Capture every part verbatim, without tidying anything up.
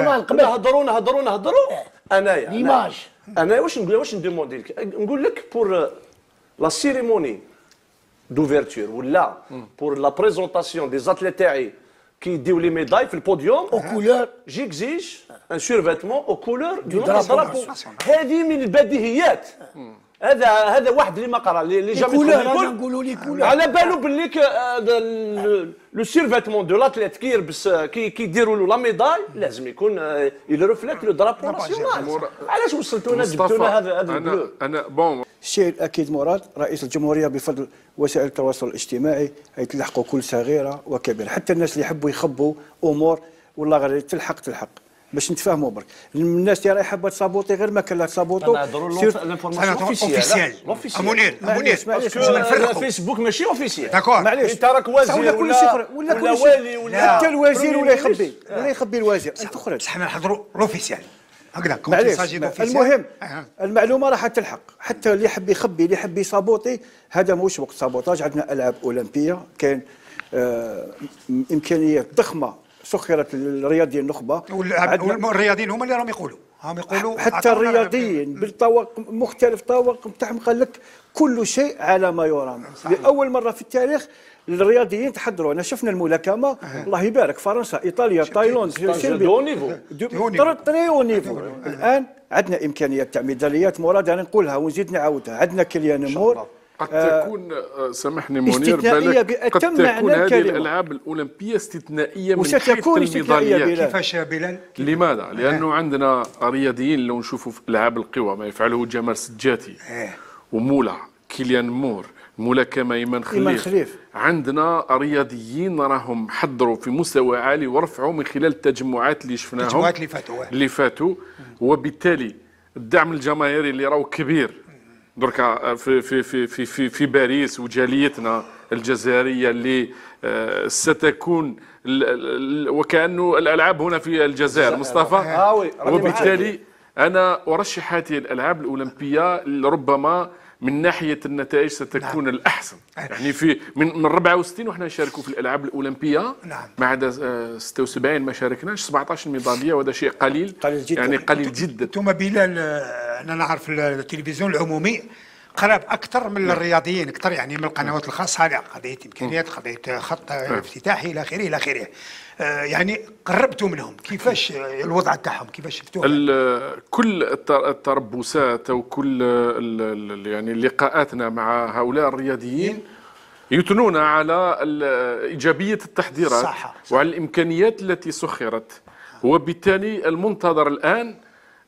هضروا نهضروا نهضروا انايا ديماج انايا واش نقول واش نديموندي لك نقول لك بور لا سيريموني دوفيرتور ولا بور لا بريزونطاسيون دي زاتليت تاعي كي يديو لي ميداي في البوديوم او كولور جيكزيج ان سيرفيتمون او كولور دو درابو. هذه من البديهيات. هذا هذا واحد اللي ما قرا اللي جا من الكولور نقولوا لي كولور على بالو باللي لو سيرفيتمون دو لاتليت كي يلبس كي كيديروا له لا ميداي لازم يكون يلرفلك لو درابو ناسيونال. علاش وصلتونا جبتونا هذا هذا البلو؟ انا بون الشيء اكيد مراد رئيس الجمهوريه بفضل وسائل التواصل الاجتماعي يتلحقوا كل صغيره وكبيره، حتى الناس اللي يحبوا يخبوا امور والله غير تلحق تلحق باش نتفاهموا برك. الناس اللي راهي حابه تصابوطي غير ما كان لا تصابوطو اوفيسيال امونير امونير الفيسبوك ماشي اوفيسيال معليش انت راك وزير ولا كل شيء ولا كل شيء حتى الوزير ولا يخبي ولا يخبي الوزير تخرج صح نحضروا الاوفيسيال معليش. المهم المعلومه راح تلحق حتى اللي يحب يخبي اللي يحب يصابوطي. هذا موش وقت صابوطاج. عندنا العاب اولمبيه كاين آه امكانيات ضخمه سخرت للرياضيين النخبه والرياضيين هما اللي راهم يقولوا راهم يقولوا حتى الرياضيين بالطواقم مختلف طواقم تاعهم قال لك كل شيء على ما يرام. لاول مره في التاريخ الرياضيين تحضروا. انا شفنا الملاكمه الله يبارك فرنسا ايطاليا تايلاند سيربيا دو نيفو تري او نيفو. الان عندنا امكانيات تاع ميداليات مراد انا نقولها ونزيد نعاودها. عندنا كيليان مور قد تكون آه سامحني منير بالك قد تكون هذه الالعاب الاولمبيه استثنائيه من حيث الميداليات. كيفاش يا بلال؟ لماذا؟ آه. لانه عندنا رياضيين لو نشوفوا في العاب القوى ما يفعله جمال سجاتي آه. ومولع كيليان مور ملاكمه ايمان خليف. خليف عندنا رياضيين راهم حضروا في مستوى عالي ورفعوا من خلال التجمعات اللي شفناهم التجمعات اللي فاتوا اللي فاتوا وبالتالي الدعم الجماهيري اللي راهو كبير دركا في في في في في باريس وجاليتنا الجزائريه اللي ستكون وكانه الالعاب هنا في الجزائر مصطفى. وبالتالي انا ارشح هذه الالعاب الاولمبيه ربما من ناحيه النتائج ستكون نعم. الاحسن يعني في من من أربعة وستين وحنا نشاركوا في الالعاب الاولمبيه نعم. ما عدا ستة وسبعين ما شاركناش سبعطاش ميداليه وهذا شيء قليل, قليل جدا. يعني قليل جدا. انتم بلال انا نعرف التلفزيون العمومي قراب اكثر من الرياضيين اكثر يعني من القنوات الخاصه على قضيه امكانيات قضيه خط افتتاحي الى اخره الى اخره يعني قربتوا منهم. كيفاش الوضع تاعهم كيفاش شفتوه؟ كل التربصات وكل يعني لقاءاتنا مع هؤلاء الرياضيين يثنون على ايجابيه التحضيرات صح. صح. وعلى الامكانيات التي سخرت وبالتالي المنتظر الان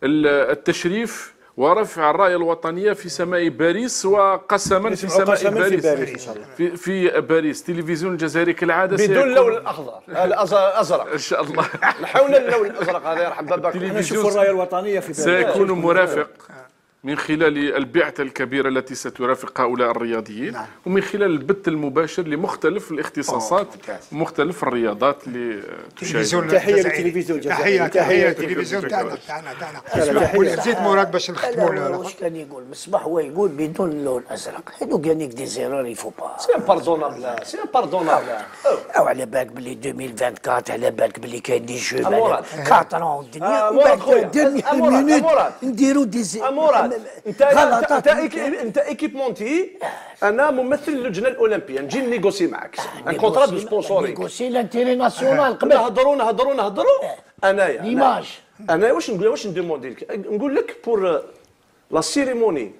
التشريف ورفع الرايه الوطنيه في سماء باريس وقسما في سماء باريس, في باريس في, في باريس. تلفزيون الجزائري كالعاده بدون اللون الاخضر الازرق ان شاء الله حول اللون الازرق هذا يرحم باباك. نشوفوا الرايه الوطنيه في باريس سيكون مرافق من خلال البعثه الكبيره التي سترافق هؤلاء الرياضيين نعم. ومن خلال البث المباشر لمختلف الاختصاصات ومختلف الرياضات اللي تشاهد. تحيه للتلفزيون الجزائري. تحيه للتلفزيون تاعنا تاعنا تاعنا. زيد مراد باش نختموا. واش كان يقول مصباح هو يقول بدون لون ازرق هذوك يانيك دي زيرور يفو با سي باردونابل سي باردونابل. او على بالك باللي ألفين وأربعة وعشرين على بالك باللي كاين دي جو كاترون الدنيا وبعد نديروا دي زيرور. انت انت انت ايكيبمونتي انا ممثل اللجنه الاولمبيه نجي نيغوسي معاك ان كونترا دو سبونسورين نيغوسي لانتيري ناسيونال. قبل نهضروا نهضروا نهضروا انايا ليماج انا واش نقول واش نديموندي لك نقول لك بور لا سيريموني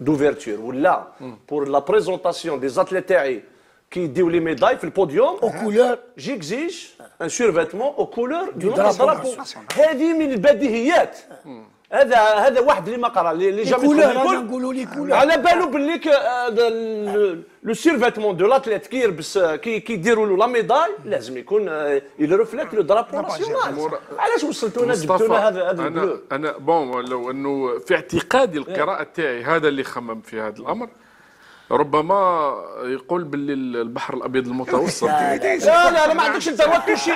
دوفيرتور ولا بور لا بريزونطاسيون دي زاتليت تاعي كي يديو لي ميداي في البوديوم او كولور جيكزيج ان سيرفيتمون او كولور دو درابو. هذه من البديهيات. هذا هذا واحد اللي ما قرا اللي جا من الكولور على بالو باللي لو سيرفيتمون دو لاتليت كي يلبس كي كيديروا له لا ميداي لازم يكون يلرفلك لو درابو ناسيونال. علاش وصلتونا جبتونا هذا هذا البلو؟ انا بون لو انه في اعتقادي القراءه تاعي هذا اللي خمم في هذا الامر ربما يقول باللي البحر الابيض المتوسط. لا لا لا ما عندكش انت ولا شيء.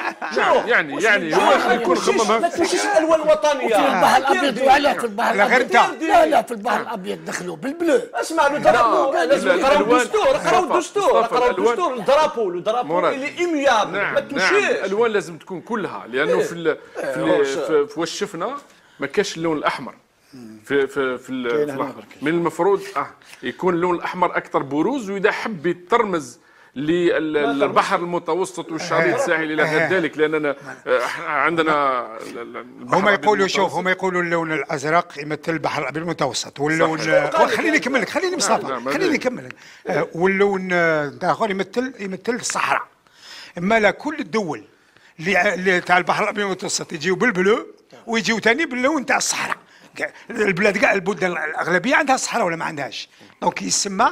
يعني يعني هو يكون خممها ما تمشيش الالوان الوطنيه في البحر الابيض. وعلاه في البحر الابيض؟ لا لا في البحر الابيض دخلوا بالبلو. اسمع له درابو، لازم يقراو الدستور، قراو الدستور، قراو الدستور، الدرابو، الدرابو اللي اميابل ما تمشيش. الالوان لازم تكون كلها، لانه في في واش شفنا ما كاش اللون الاحمر. في في في الاحمر من المفروض اه يكون اللون الاحمر اكثر بروز، واذا حب ترمز للبحر المتوسط والشريط الساحلي الى غير ذلك، لاننا عندنا هما يقولوا شوف هما يقولوا اللون الازرق يمثل البحر الابيض المتوسط، واللون خليني نكمل لك خليني مصطفى خليني نكمل لك، واللون الاخر يمثل يمثل الصحراء. اما لا كل الدول اللي تاع البحر الابيض المتوسط يجيو بالبلو ويجيو ثاني باللون تاع الصحراء. البلاد كاع البلدان الاغلبيه عندها صحراء ولا ما عندهاش، دونك يسمى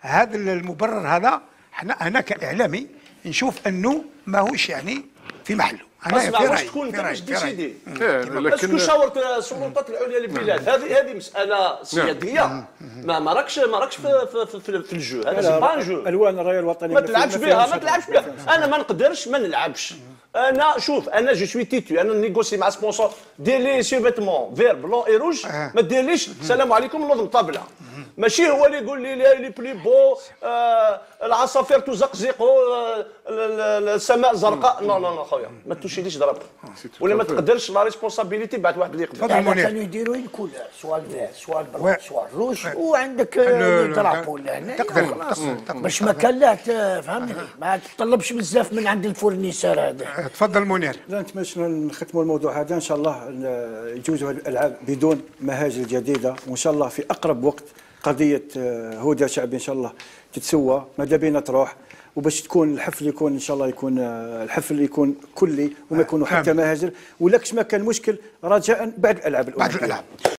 هذا المبرر هذا. حنا انا كاعلامي نشوف انه ماهوش يعني في محله. انا في رايي شكون انت باش ديسيدي شكون شاورت السلطات العليا للبلاد؟ هذه هذه مساله سياديه، ما ما راكش ما راكش في في, في, في الجو. هذا سي با جو الوان الرايه الوطنيه ما تلعبش بها ما تلعبش بها. انا ما نقدرش ما نلعبش. انا شوف انا جو سوي تيتو، انا نيغوسي مع سبونسور دير لي سي فيتمون فير بلون اي روج، ما ديرليش السلام عليكم نظم طابله. ماشي هو اللي يقول لي لي بلي بو آه العصافير تزقزقوا آه السماء زرقاء. نو نو نو خويا ما توشيليش ضرب ولا ما تقدرش لا ريسبونسابيليتي بعد واحد اللي يقدر. يعني كانوا يديروا الكل سوا فير سوا بلون سوا روج وعندك الدرابو لهنا تقدر باش ما كان لا فهمني ما تطلبش بزاف من عند الفورنيسور هذا. تفضل منير. لا انت باش نختموا الموضوع هذا ان شاء الله يجوزوا الالعاب بدون مهاجر جديده، وان شاء الله في اقرب وقت قضيه هدى شعبي ان شاء الله تتسوى ماذا بينا تروح، وباش تكون الحفل يكون ان شاء الله يكون الحفل يكون كلي وما يكونوا حتى مهاجر. ولكش ما كان مشكل رجاء بعد الالعاب الاولمبيه.